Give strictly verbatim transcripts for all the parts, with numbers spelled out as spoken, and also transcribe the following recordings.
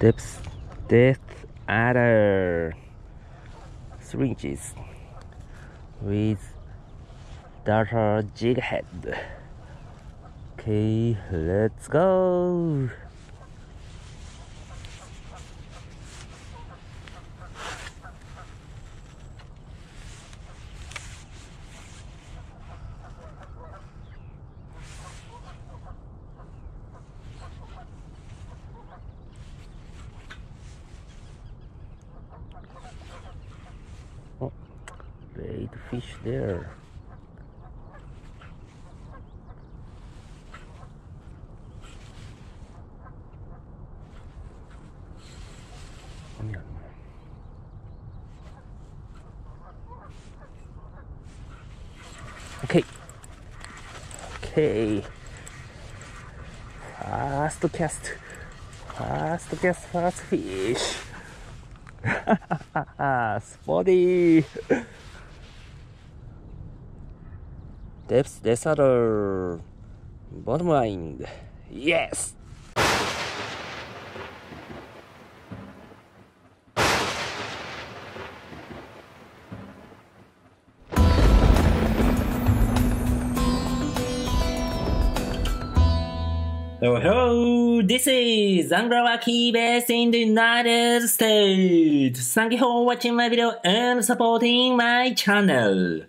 Deps, Deathadder, three inches with darter jig head. Okay, let's go. Oh, great fish there. Okay, okay, first cast, first cast, first fish. Spotty. Depths, Deathadder, bottom line, yes. Hello, this is Angler Waki based in the United States. Thank you for watching my video and supporting my channel.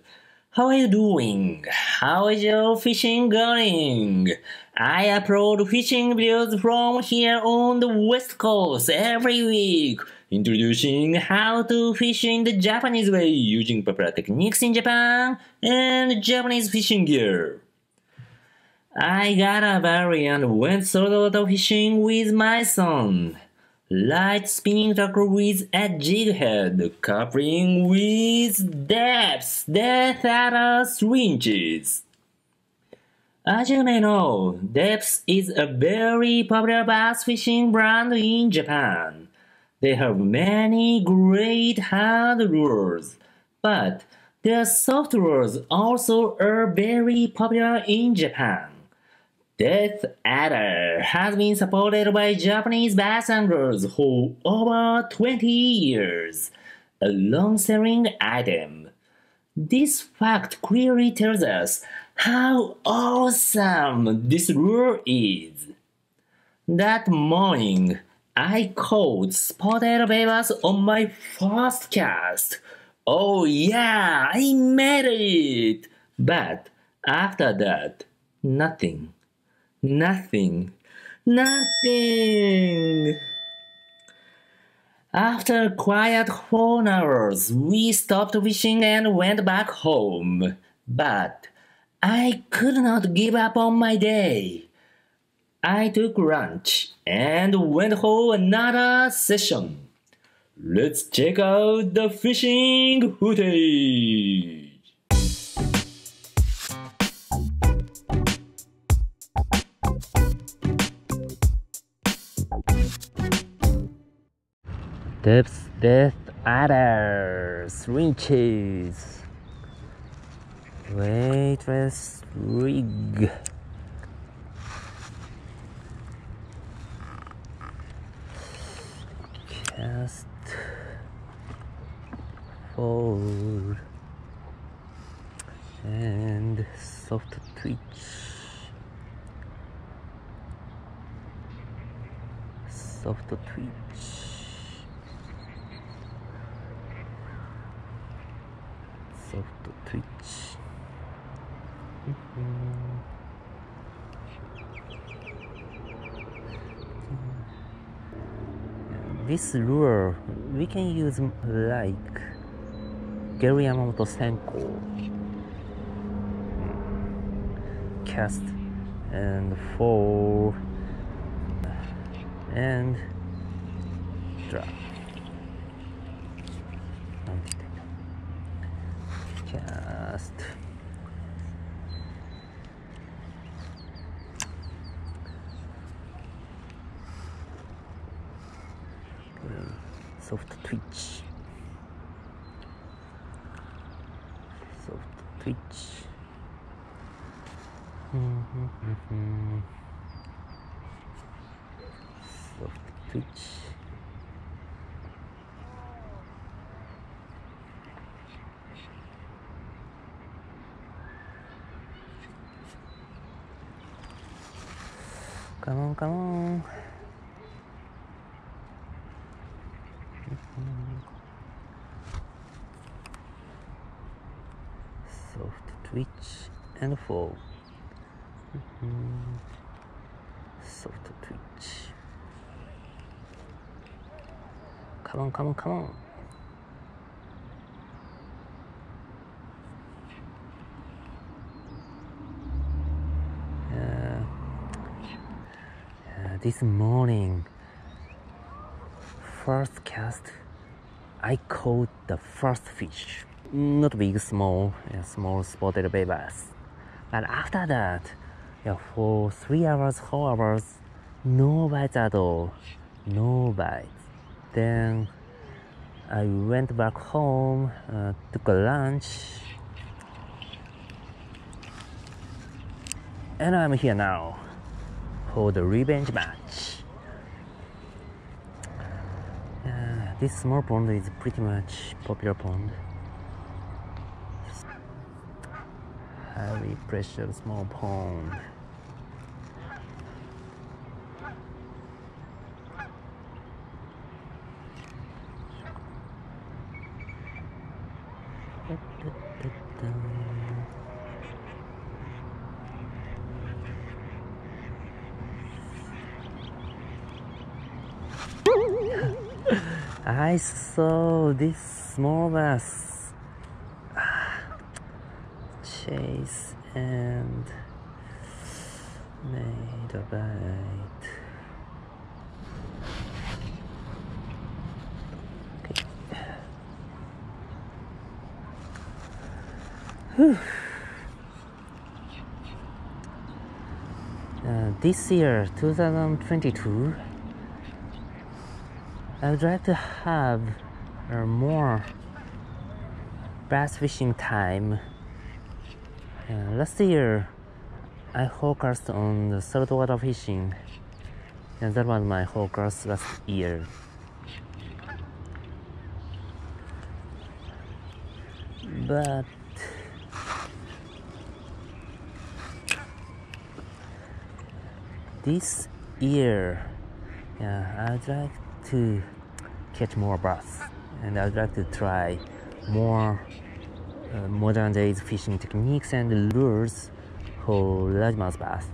How are you doing? How is your fishing going? I upload fishing videos from here on the West Coast every week, introducing how to fish in the Japanese way using popular techniques in Japan and Japanese fishing gear. I got a berry and went solo water fishing with my son. Light spinning tackle with a jig head, coupling with depths, depth at three inches. As you may know, Deps is a very popular bass fishing brand in Japan. They have many great hard lures, but their soft lures also are very popular in Japan. Deathadder has been supported by Japanese bass anglers for over twenty years, a long-selling item. This fact clearly tells us how awesome this lure is. That morning, I caught spotted bass on my first cast. Oh yeah, I made it! But after that, nothing. Nothing. Nothing! After a quiet four hours, we stopped fishing and went back home. But I could not give up on my day. I took lunch and went for another session. Let's check out the fishing footage! Deps, Deathadder, three inches. Weightless rig. Cast, fold, and soft twitch. Soft twitch. Soft twitch. Mm-hmm. This lure we can use like Gary Yamamoto Senko cast and fall and drop. Cast, okay. Soft twitch, soft twitch. Mm-hmm, mm-hmm. Soft twitch. walk along. Soft twitch and fall. Soft twitch. Come on, come on, come on. This morning, first cast, I caught the first fish. Not big, small, yeah, small spotted bay bass. But after that, yeah, for three hours, four hours, no bites at all, no bites. Then I went back home, uh, took a lunch, and I'm here now for the revenge match. Uh, this small pond is pretty much popular pond. Highly pressured small pond. I saw this small bass chase and made a bite. Okay. Whew. Uh, this year, two thousand twenty-two, I would like to have uh, more bass fishing time. Uh, last year, I focused on the saltwater fishing, and that was my focus last year. But this year, yeah, I would like to catch more bass, and I'd like to try more uh, modern day fishing techniques and lures for largemouth bass.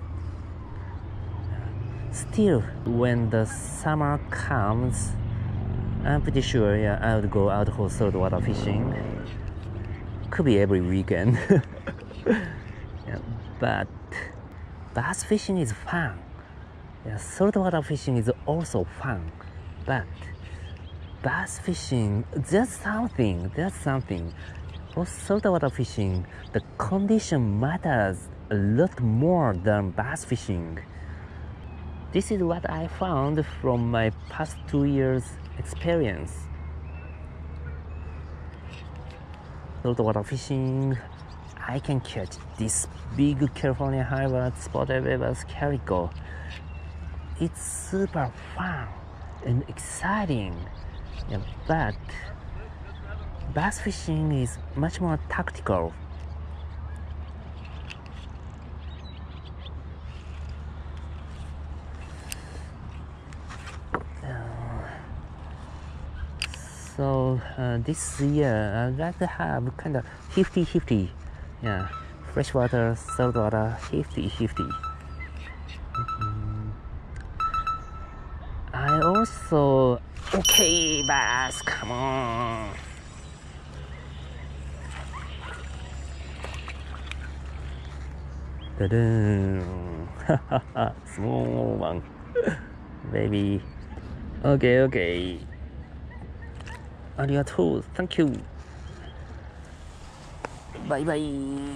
Still, when the summer comes, I'm pretty sure, yeah, I would go out for saltwater fishing. Could be every weekend. Yeah, but bass fishing is fun. Yeah, saltwater fishing is also fun. But bass fishing, there's something, there's something. For saltwater fishing, the condition matters a lot more than bass fishing. This is what I found from my past two years' experience. Saltwater fishing, I can catch this big California high spotted bay bass calico. It's super fun and exciting, yeah, but bass fishing is much more tactical. Uh, so uh, this year I'd like to have kind of fifty fifty, yeah, freshwater, saltwater, fifty fifty. I also, okay bass, come on. Da-da. Small one. Baby. Okay, okay. Arigatou, thank you. Bye bye.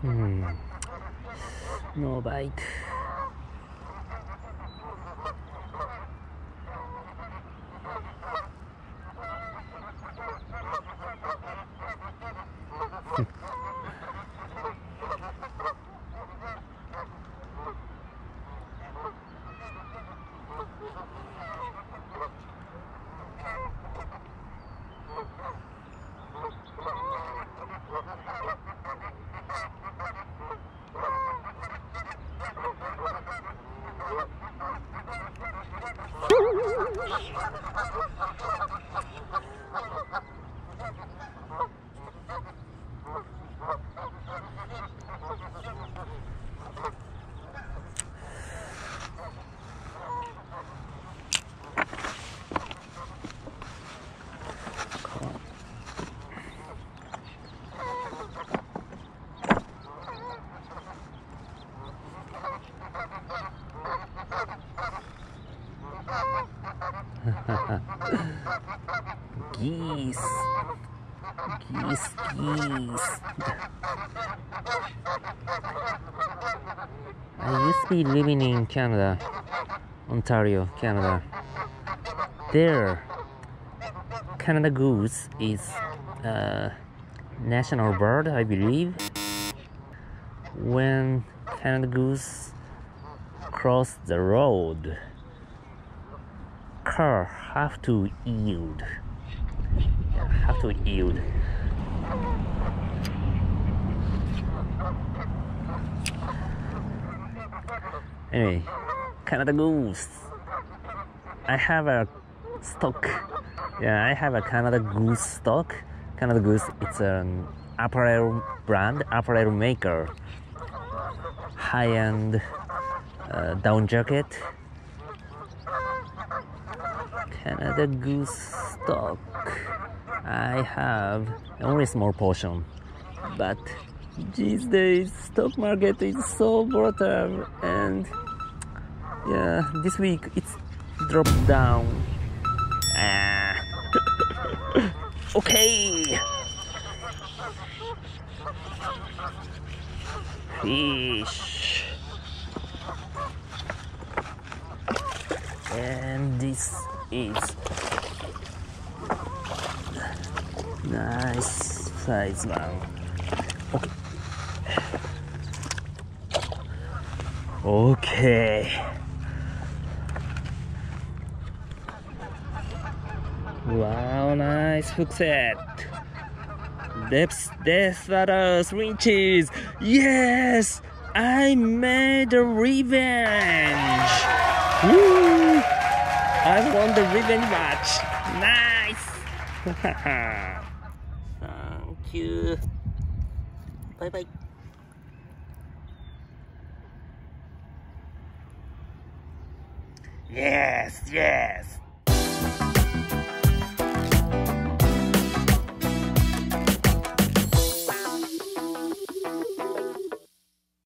Hmm. No bite. Geese, geese, geese. I used to be living in Canada, Ontario, Canada. There, Canada Goose is a national bird, I believe. When Canada Goose crossed the road, car have to yield. Have to yield. Anyway, Canada Goose. I have a stock. Yeah, I have a Canada Goose stock. Canada Goose, it's an apparel brand, apparel maker. High-end uh, down jacket. Canada Goose stock. I have only a small portion, but these days stock market is so volatile, and yeah, this week it's dropped down. Ah. Okay. Fish. And this is nice size now. Okay. Okay. Wow, nice hook set. Deps, Deathadder, three inches. Yes, I made a revenge. Woo! I won the revenge match. Nice. Thank you. Bye bye. Yes, yes.